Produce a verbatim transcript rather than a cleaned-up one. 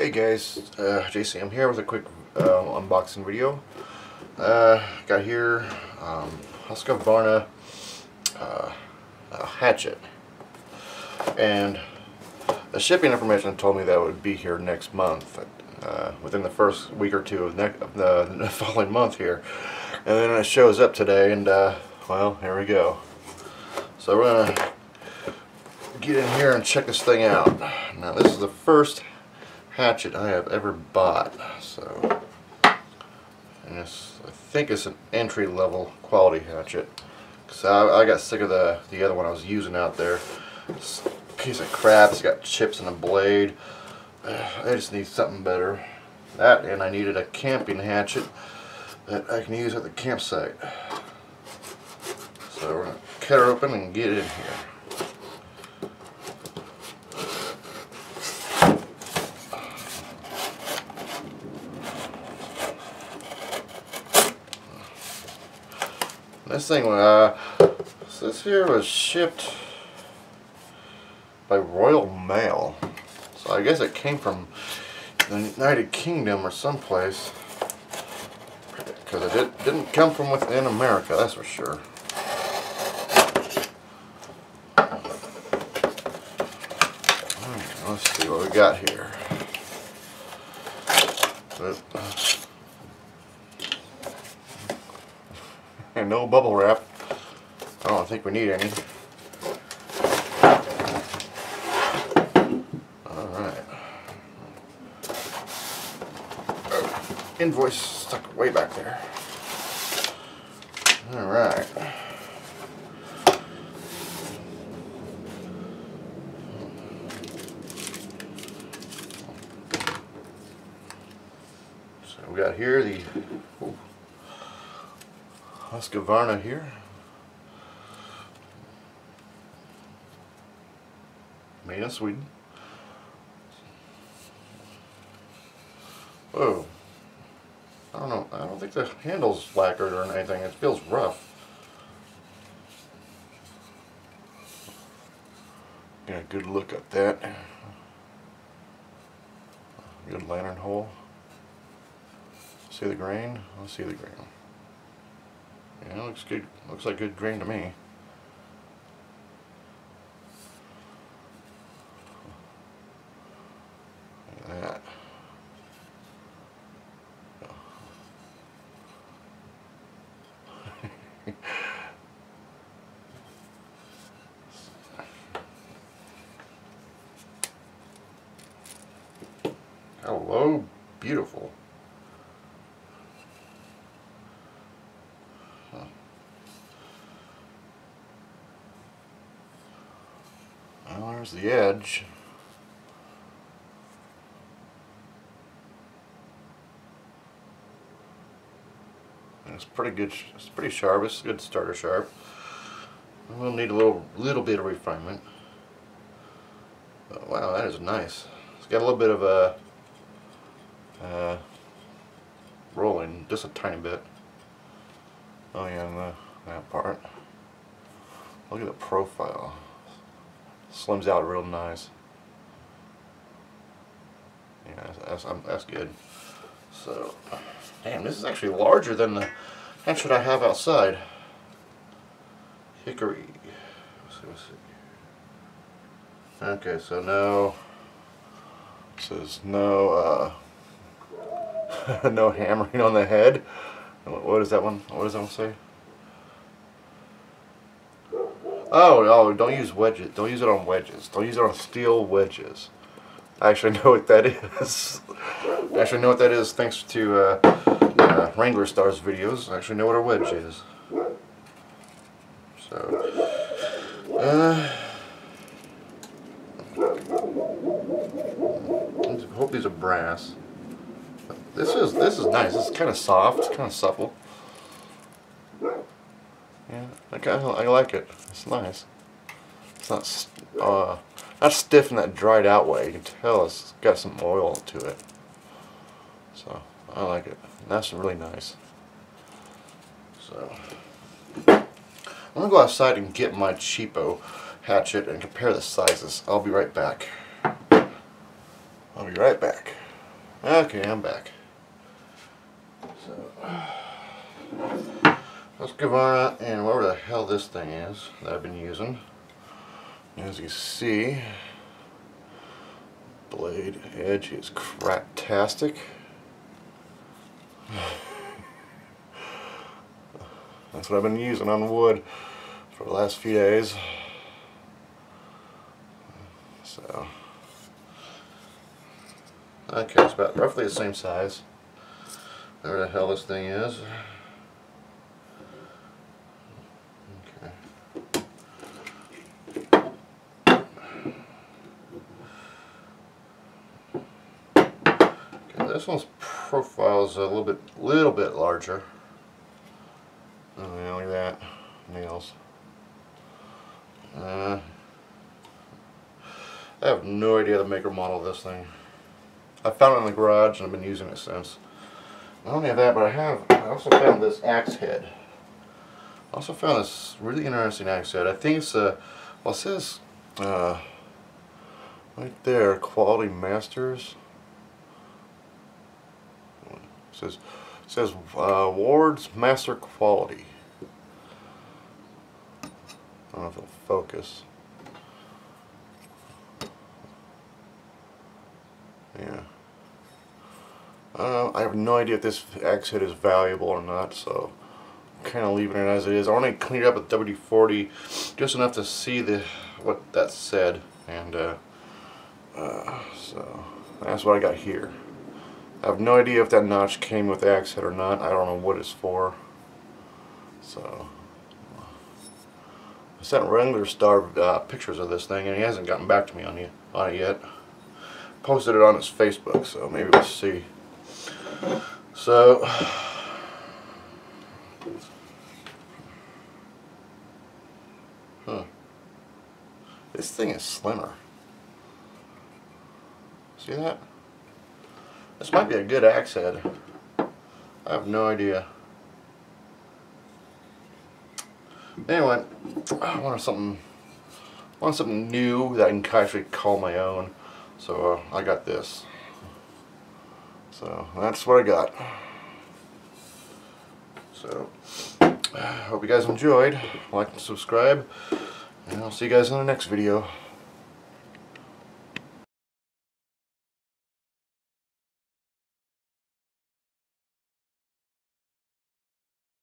Hey guys, uh, J C M here with a quick uh, unboxing video. Uh, got here um, Husqvarna uh, a hatchet, and the shipping information told me that it would be here next month, uh, within the first week or two of, ne of the, the following month here, and then it shows up today, and uh, well, here we go. So we're gonna get in here and check this thing out. Now this is the first hatchet I have ever bought, so, and this, I think it's an entry-level quality hatchet, because I, I got sick of the the other one I was using out there. It's a piece of crap. It's got chips in the blade. I just need something better. That, and I needed a camping hatchet that I can use at the campsite. So we're gonna cut her open and get in here. This thing, uh, this here was shipped by Royal Mail, so I guess it came from the United Kingdom or someplace, because it didn't come from within America, that's for sure. Alright, let's see what we got here. But, and no bubble wrap. I don't think we need any. Alright. Oh, invoice stuck way back there. Alright. So we got here the oh, Husqvarna here, made in Sweden. Whoa, I don't know, I don't think the handle's lacquered or anything, it feels rough. Get a good look at that. Good lantern hole. See the grain? Let's see the grain. Yeah, looks good. Looks like good grain to me. Look at that. Oh. Hello, beautiful. Well, there's the edge. And it's pretty good. It's pretty sharp. It's a good starter sharp. We'll need a little little bit of refinement. But wow, that is nice. It's got a little bit of a uh, rolling, just a tiny bit. Oh yeah, and the, that part. Look at the profile. Slims out real nice. Yeah, that's, that's, that's good. So, damn, this is actually larger than the hatchet I have outside. Hickory. Let's see, let's see. Okay, so no. It says no. Uh, no hammering on the head. What does that one? What does that one say? Oh no! Don't use wedges. Don't use it on wedges. Don't use it on steel wedges. I actually know what that is. I actually know what that is thanks to uh, uh, Wranglerstar's videos. I actually know what a wedge is. So, uh, I hope these are brass. This is this is nice. It's kind of soft. It's kind of supple. Yeah, I kind of I like it. It's nice. It's not uh, not stiff in that dried out way. You can tell it's got some oil to it. So I like it. And that's really nice. So I'm gonna go outside and get my cheapo hatchet and compare the sizes. I'll be right back. I'll be right back. Okay, I'm back. So, Husqvarna, and whatever the hell this thing is that I've been using. As you see, blade edge is craptastic. That's what I've been using on wood for the last few days. So, okay, it's about roughly the same size. Whatever the hell this thing is. This one's profile is a little bit, little bit larger. Oh, yeah, look at that, nails. Uh, I have no idea the maker model of this thing. I found it in the garage and I've been using it since. Not only that, but I have. I also found this axe head. I also found this really interesting axe head. I think it's a. Well, it says uh, right there, Quality Masters. It says, it says uh, Ward's Master Quality. I don't know if it'll focus. Yeah. I don't know. I have no idea if this axe head is valuable or not, so I'm kind of leaving it as it is. I only cleaned it up with W D forty just enough to see the what that said, and uh, uh, so that's what I got here. I have no idea if that notch came with the axe head or not. I don't know what it's for. So, I sent Wranglerstar uh, pictures of this thing, and he hasn't gotten back to me on it, on it yet. Posted it on his Facebook, so maybe we'll see. So, huh. This thing is slimmer. See that? This might be a good axe head. I have no idea. Anyway, I wanted something, I wanted something new that I can actually call my own. So uh, I got this. So that's what I got. So I hope you guys enjoyed. Like and subscribe, and I'll see you guys in the next video.